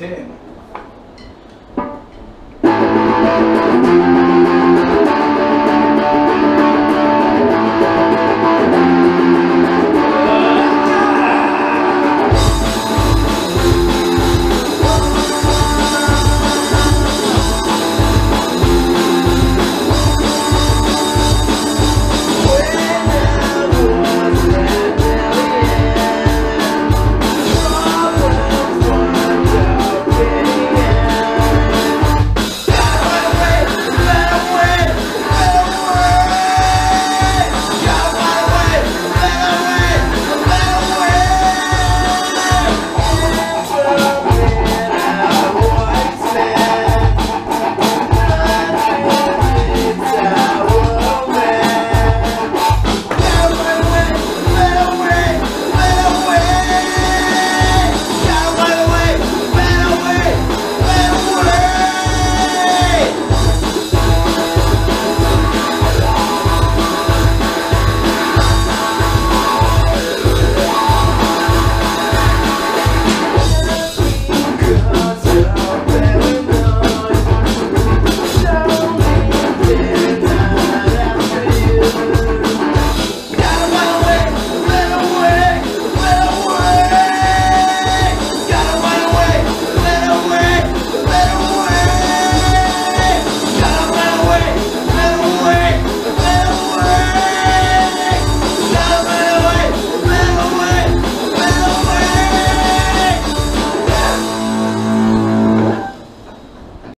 10.